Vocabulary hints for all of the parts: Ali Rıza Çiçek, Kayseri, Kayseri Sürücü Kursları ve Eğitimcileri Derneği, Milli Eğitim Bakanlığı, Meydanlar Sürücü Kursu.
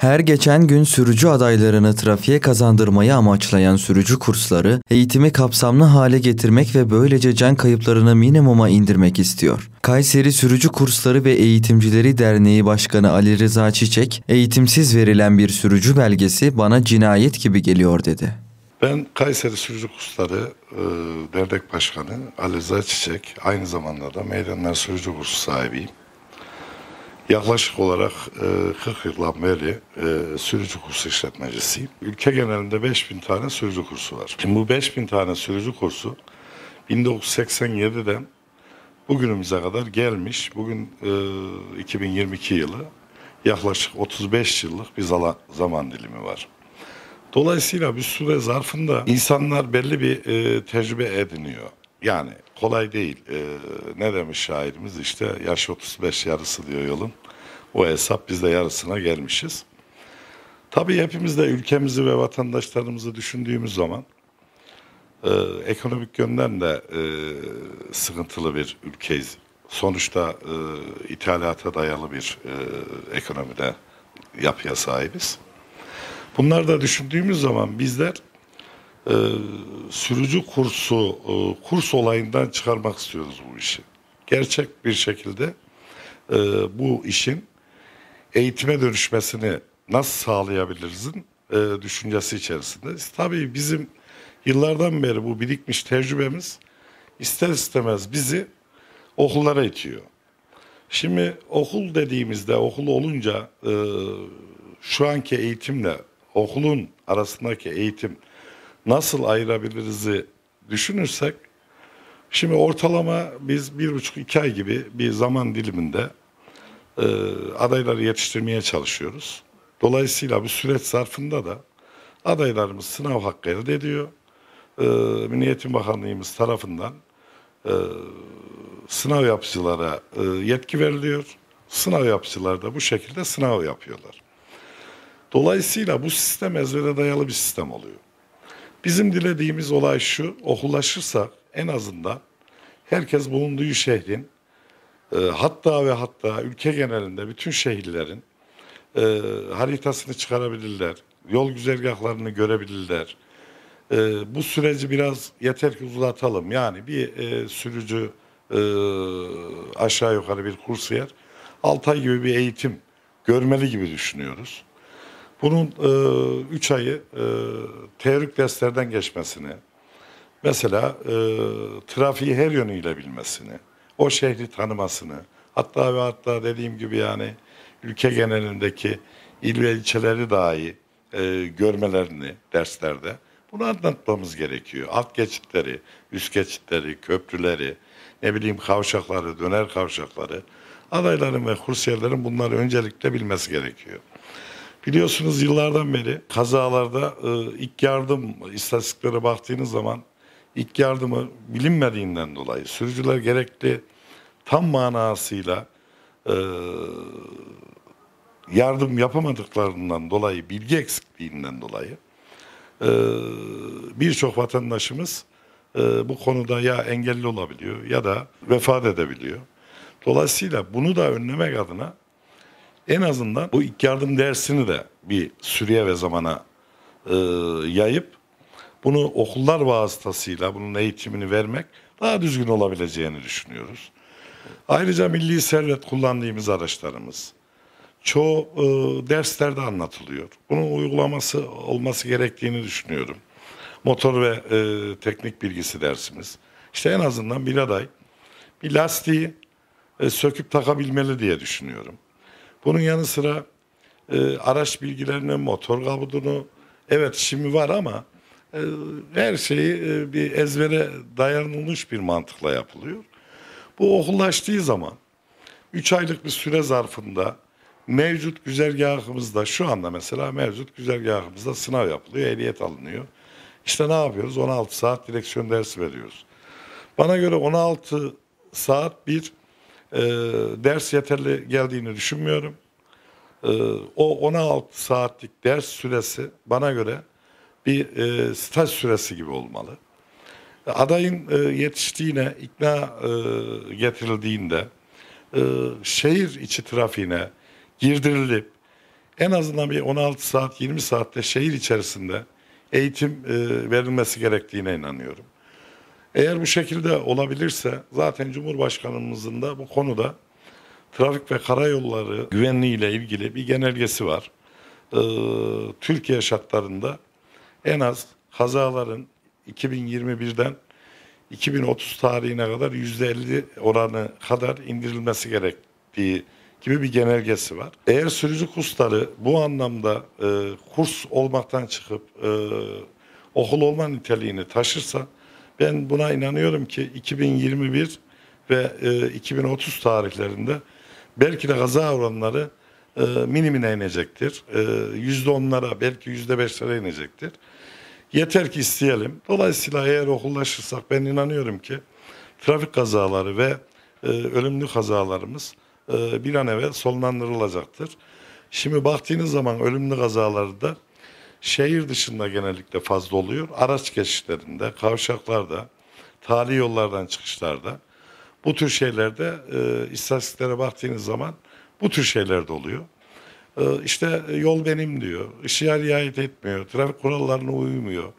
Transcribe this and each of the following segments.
Her geçen gün sürücü adaylarını trafiğe kazandırmayı amaçlayan sürücü kursları, eğitimi kapsamlı hale getirmek ve böylece can kayıplarını minimuma indirmek istiyor. Kayseri Sürücü Kursları ve Eğitimcileri Derneği Başkanı Ali Rıza Çiçek, "Eğitimsiz verilen bir sürücü belgesi bana cinayet gibi geliyor" dedi. Ben Kayseri Sürücü Kursları Dernek Başkanı Ali Rıza Çiçek, aynı zamanda da Meydanlar Sürücü Kursu sahibiyim. Yaklaşık olarak 40 yıldan beri sürücü kursu işletmecisiyim. Ülke genelinde 5000 tane sürücü kursu var. Şimdi bu 5000 tane sürücü kursu 1987'den bugünümüze kadar gelmiş. Bugün 2022 yılı, yaklaşık 35 yıllık bir zaman dilimi var. Dolayısıyla bir süre zarfında insanlar belli bir tecrübe ediniyor. Yani kolay değil. Ne demiş şairimiz, işte yaş 35 yarısı diyor yolun. O hesap, biz de yarısına gelmişiz. Tabii hepimiz de ülkemizi ve vatandaşlarımızı düşündüğümüz zaman ekonomik yönden de sıkıntılı bir ülkeyiz. Sonuçta ithalata dayalı bir ekonomide yapıya sahibiz. Bunları da düşündüğümüz zaman bizler sürücü kursu, kurs olayından çıkarmak istiyoruz bu işi. Gerçek bir şekilde bu işin eğitime dönüşmesini nasıl sağlayabiliriz'in düşüncesi içerisindeyiz. Tabii bizim yıllardan beri bu birikmiş tecrübemiz ister istemez bizi okullara itiyor. Şimdi okul dediğimizde, okul olunca şu anki eğitimle okulun arasındaki eğitim nasıl ayırabiliriz'i düşünürsek, şimdi ortalama biz 1,5-2 ay gibi bir zaman diliminde adayları yetiştirmeye çalışıyoruz. Dolayısıyla bu süreç zarfında da adaylarımız sınav hakkı elde ediyor. Milli Eğitim Bakanlığımız tarafından sınav yapıcılara yetki veriliyor. Sınav yapıcılar da bu şekilde sınav yapıyorlar. Dolayısıyla bu sistem ezbere dayalı bir sistem oluyor. Bizim dilediğimiz olay şu: okullaşırsak en azından herkes bulunduğu şehrin, hatta ve hatta ülke genelinde bütün şehirlerin haritasını çıkarabilirler, yol güzergahlarını görebilirler. Bu süreci biraz yeter ki uzatalım. Yani bir sürücü aşağı yukarı bir kursiyer 6 ay gibi bir eğitim görmeli gibi düşünüyoruz. Bunun 3 ayı teorik derslerden geçmesini, mesela trafiği her yönüyle bilmesini, o şehri tanımasını, hatta ve hatta dediğim gibi yani ülke genelindeki il ve ilçeleri dahi görmelerini derslerde, bunu anlatmamız gerekiyor. Alt geçitleri, üst geçitleri, köprüleri, ne bileyim kavşakları, döner kavşakları, adayların ve kursiyerlerin bunları öncelikle bilmesi gerekiyor. Biliyorsunuz yıllardan beri kazalarda ilk yardım istatistiklere baktığınız zaman ilk yardımı bilinmediğinden dolayı sürücüler gerekli tam manasıyla yardım yapamadıklarından dolayı, bilgi eksikliğinden dolayı birçok vatandaşımız bu konuda ya engelli olabiliyor ya da vefat edebiliyor. Dolayısıyla bunu da önlemek adına en azından bu ilk yardım dersini de bir süreye ve zamana yayıp bunu okullar vasıtasıyla bunun eğitimini vermek daha düzgün olabileceğini düşünüyoruz. Ayrıca milli servet kullandığımız araçlarımız çoğu derslerde anlatılıyor. Bunun uygulaması olması gerektiğini düşünüyorum. Motor ve teknik bilgisi dersimiz. İşte en azından bir aday bir lastiği söküp takabilmeli diye düşünüyorum. Bunun yanı sıra araç bilgilerini, motor kabudunu, evet şimdi var ama her şeyi bir ezbere dayanılmış bir mantıkla yapılıyor. Bu okullaştığı zaman 3 aylık bir süre zarfında mevcut güzergahımızda, şu anda mesela mevcut güzergahımızda sınav yapılıyor, ehliyet alınıyor. İşte ne yapıyoruz? 16 saat direksiyon dersi veriyoruz. Bana göre 16 saat bir ders yeterli geldiğini düşünmüyorum. O 16 saatlik ders süresi bana göre bir staj süresi gibi olmalı. Adayın yetiştiğine, ikna getirildiğinde şehir içi trafiğine girdirilip en azından bir 16 saat, 20 saatte şehir içerisinde eğitim verilmesi gerektiğine inanıyorum. Eğer bu şekilde olabilirse zaten Cumhurbaşkanımızın da bu konuda trafik ve karayolları güvenliği ile ilgili bir genelgesi var. Türkiye şartlarında en az kazaların 2021'den 2030 tarihine kadar %50 oranı kadar indirilmesi gerektiği gibi bir genelgesi var. Eğer sürücü kursları bu anlamda kurs olmaktan çıkıp okul olma niteliğini taşırsa, ben buna inanıyorum ki 2021 ve 2030 tarihlerinde belki de kaza oranları minimine inecektir. %10'lara belki %5'lere inecektir. Yeter ki isteyelim. Dolayısıyla eğer okullaşırsak ben inanıyorum ki trafik kazaları ve ölümlü kazalarımız bir an evvel sonlandırılacaktır. Şimdi baktığınız zaman ölümlü kazalarda şehir dışında genellikle fazla oluyor. Araç geçişlerinde, kavşaklarda, tali yollardan çıkışlarda bu tür şeylerde istatistiklere baktığınız zaman bu tür şeyler de oluyor. İşte yol benim diyor, ışığa riayet etmiyor, trafik kurallarına uymuyor.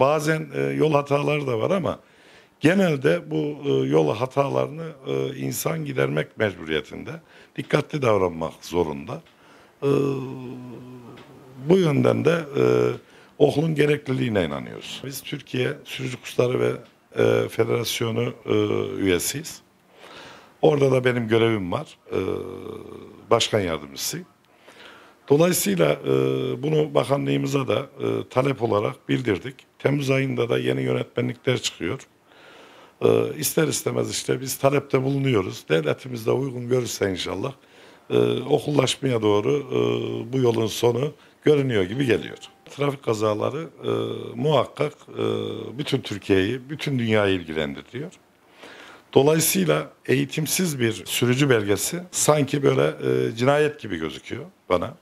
Bazen yol hataları da var ama genelde bu yol hatalarını insan gidermek mecburiyetinde. Dikkatli davranmak zorunda. Bu yönden de okulun gerekliliğine inanıyoruz. Biz Türkiye Sürücü Kursları ve Federasyonu üyesiyiz. Orada da benim görevim var. Başkan yardımcısıyım. Dolayısıyla bunu bakanlığımıza da talep olarak bildirdik. Temmuz ayında da yeni yönetmenlikler çıkıyor. İster istemez işte biz talepte bulunuyoruz. Devletimiz de uygun görürse inşallah okullaşmaya doğru bu yolun sonu görünüyor gibi geliyor. Trafik kazaları muhakkak bütün Türkiye'yi, bütün dünyayı ilgilendiriyor. Dolayısıyla eğitimsiz bir sürücü belgesi sanki böyle cinayet gibi gözüküyor bana.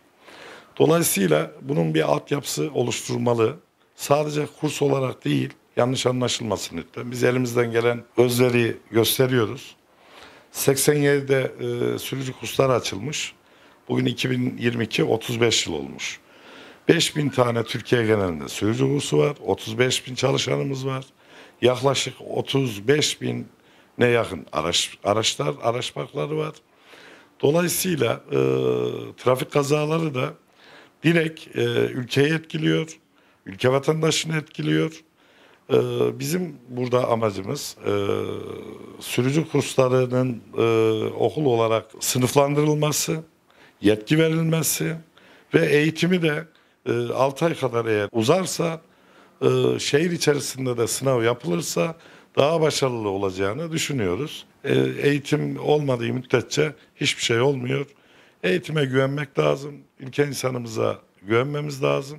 Dolayısıyla bunun bir altyapısı oluşturulmalı. Sadece kurs olarak değil, yanlış anlaşılmasın lütfen. Biz elimizden gelen özveriyi gösteriyoruz. 87'de sürücü kursları açılmış. Bugün 2022, 35 yıl olmuş. 5000 tane Türkiye genelinde sürücü kursu var. 35.000 çalışanımız var. Yaklaşık 35.000 ne yakın araç parkları var. Dolayısıyla trafik kazaları da direkt ülkeyi etkiliyor, ülke vatandaşını etkiliyor. Bizim burada amacımız sürücü kurslarının okul olarak sınıflandırılması, yetki verilmesi ve eğitimi de 6 ay kadar eğer uzarsa, şehir içerisinde de sınav yapılırsa daha başarılı olacağını düşünüyoruz. Eğitim olmadığı müddetçe hiçbir şey olmuyor. Eğitime güvenmek lazım, ülke insanımıza güvenmemiz lazım.